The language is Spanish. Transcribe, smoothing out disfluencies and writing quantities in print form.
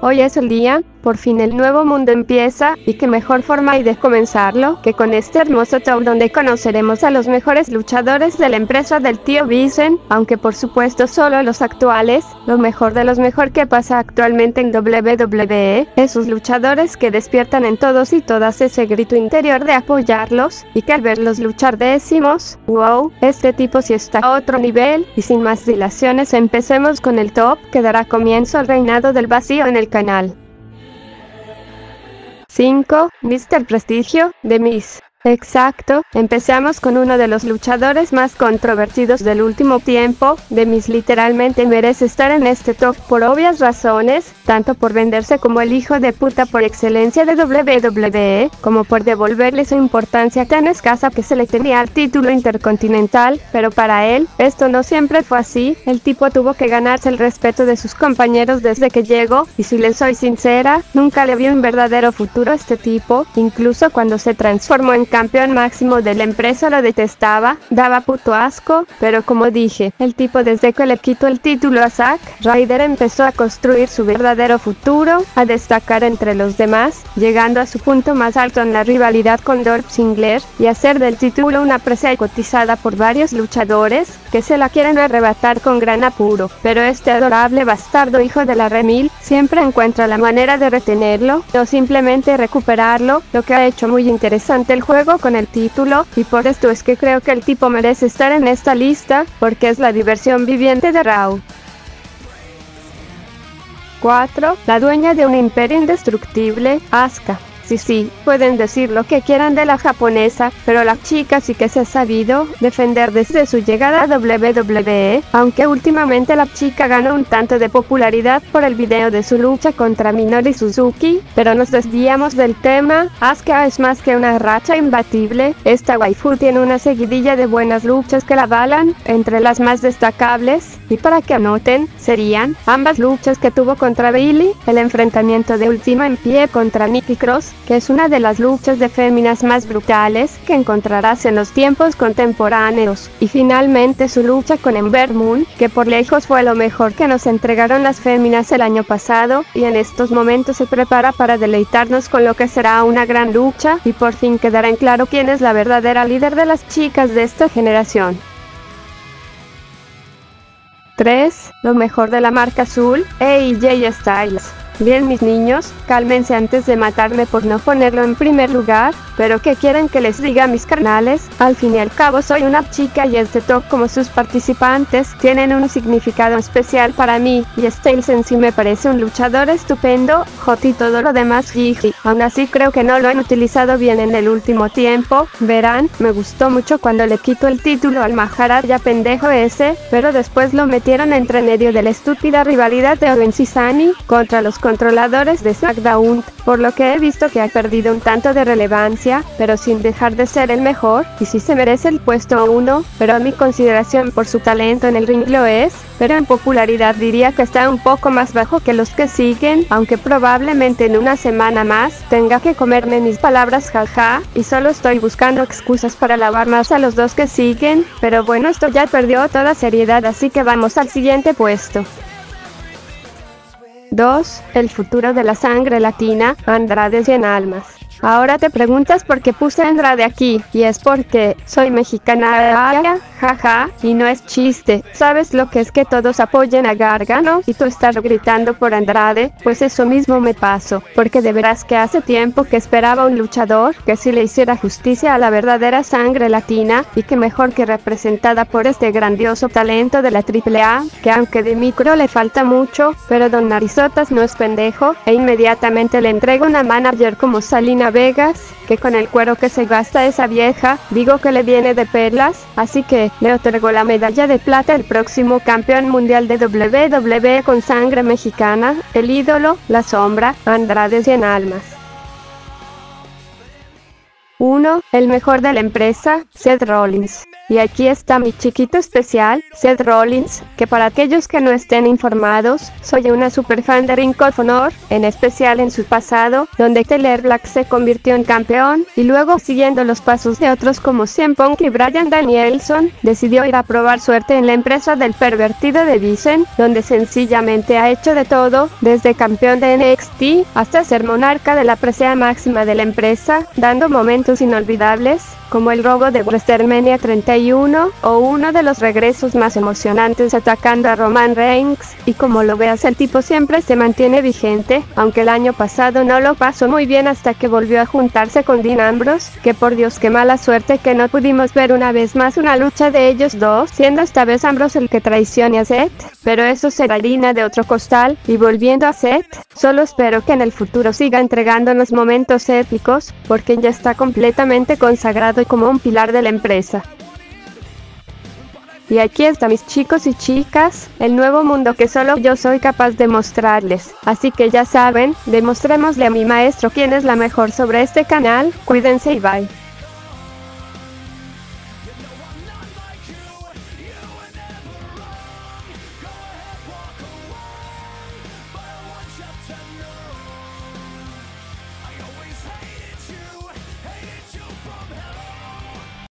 Hoy es el día, por fin el nuevo mundo empieza, y qué mejor forma hay de comenzarlo que con este hermoso show donde conoceremos a los mejores luchadores de la empresa del tío Vince, aunque por supuesto solo los actuales. Lo mejor de los mejor que pasa actualmente en WWE, esos luchadores que despiertan en todos y todas ese grito interior de apoyarlos, y que al verlos luchar decimos, wow, este tipo sí está a otro nivel. Y sin más dilaciones empecemos con el top que dará comienzo al reinado del vacío en el canal. 5. Mr. Prestigio, Demis. Exacto, empezamos con uno de los luchadores más controvertidos del último tiempo. Demis literalmente merece estar en este top por obvias razones, tanto por venderse como el hijo de puta por excelencia de WWE, como por devolverle su importancia tan escasa que se le tenía al título intercontinental, pero para él, esto no siempre fue así. El tipo tuvo que ganarse el respeto de sus compañeros desde que llegó, y si le soy sincera, nunca le vi un verdadero futuro a este tipo. Incluso cuando se transformó en campeón máximo de la empresa lo detestaba, daba puto asco, pero como dije, el tipo desde que le quitó el título a Zack Ryder empezó a construir su verdadero futuro, a destacar entre los demás, llegando a su punto más alto en la rivalidad con Dorp Singer, y hacer del título una presa cotizada por varios luchadores, que se la quieren arrebatar con gran apuro, pero este adorable bastardo hijo de la remil, siempre encuentra la manera de retenerlo, o simplemente recuperarlo, lo que ha hecho muy interesante el juego con el título, y por esto es que creo que el tipo merece estar en esta lista, porque es la diversión viviente de Rao. 4. La dueña de un imperio indestructible, Asuka. Sí, pueden decir lo que quieran de la japonesa, pero la chica sí que se ha sabido defender desde su llegada a WWE, aunque últimamente la chica ganó un tanto de popularidad por el video de su lucha contra Minori Suzuki, pero nos desviamos del tema. Asuka es más que una racha imbatible, esta waifu tiene una seguidilla de buenas luchas que la avalan, entre las más destacables, y para que anoten, serían ambas luchas que tuvo contra Billie, el enfrentamiento de última en pie contra Nikki Cross, que es una de las luchas de féminas más brutales que encontrarás en los tiempos contemporáneos, y finalmente su lucha con Ember Moon, que por lejos fue lo mejor que nos entregaron las féminas el año pasado, y en estos momentos se prepara para deleitarnos con lo que será una gran lucha, y por fin quedará en claro quién es la verdadera líder de las chicas de esta generación. 3. Lo mejor de la marca azul, AJ Styles. Bien mis niños, cálmense antes de matarme por no ponerlo en primer lugar, pero ¿qué quieren que les diga mis carnales? Al fin y al cabo soy una chica y este top como sus participantes tienen un significado especial para mí, y Styles en sí me parece un luchador estupendo, hot y todo lo demás jiji, aún así creo que no lo han utilizado bien en el último tiempo, verán, me gustó mucho cuando le quitó el título al Maharaja pendejo ese, pero después lo metieron entre medio de la estúpida rivalidad de Owens y Sunny contra los controladores de SmackDown, por lo que he visto que ha perdido un tanto de relevancia, pero sin dejar de ser el mejor, y sí se merece el puesto 1, pero a mi consideración por su talento en el ring lo es, pero en popularidad diría que está un poco más bajo que los que siguen, aunque probablemente en una semana más tenga que comerme mis palabras jaja, y solo estoy buscando excusas para lavar más a los dos que siguen, pero bueno esto ya perdió toda seriedad así que vamos al siguiente puesto. 2. El futuro de la sangre latina, Andrade Cien Almas. Ahora te preguntas por qué puse Andrade aquí, y es porque soy mexicana, jaja, y no es chiste, ¿sabes lo que es que todos apoyen a Gargano y tú estás gritando por Andrade? Pues eso mismo me pasó, porque de veras que hace tiempo que esperaba un luchador que sí le hiciera justicia a la verdadera sangre latina, y que mejor que representada por este grandioso talento de la AAA, que aunque de micro le falta mucho, pero don Narizotas no es pendejo, e inmediatamente le entrego una manager como Salina Vegas, que con el cuero que se gasta esa vieja, digo que le viene de perlas, así que le otorgó la medalla de plata al próximo campeón mundial de WWE con sangre mexicana, el ídolo, la sombra, Andrade Cien Almas. 1. El mejor de la empresa, Seth Rollins. Y aquí está mi chiquito especial, Seth Rollins, que para aquellos que no estén informados, soy una superfan de Ring of Honor, en especial en su pasado, donde Tyler Black se convirtió en campeón, y luego siguiendo los pasos de otros como CM Punk y Bryan Danielson, decidió ir a probar suerte en la empresa del pervertido de Vince, donde sencillamente ha hecho de todo, desde campeón de NXT, hasta ser monarca de la presea máxima de la empresa, dando momentos inolvidables, como el robo de WrestleMania 31, o uno de los regresos más emocionantes atacando a Roman Reigns, y como lo veas el tipo siempre se mantiene vigente, aunque el año pasado no lo pasó muy bien hasta que volvió a juntarse con Dean Ambrose, que por Dios qué mala suerte que no pudimos ver una vez más una lucha de ellos dos, siendo esta vez Ambrose el que traicione a Seth, pero eso será harina de otro costal, y volviendo a Seth, solo espero que en el futuro siga entregándonos momentos épicos, porque ya está completamente consagrado como un pilar de la empresa. Y aquí está mis chicos y chicas, el nuevo mundo que solo yo soy capaz de mostrarles, así que ya saben, demostrémosle a mi maestro quién es la mejor sobre este canal, cuídense y bye.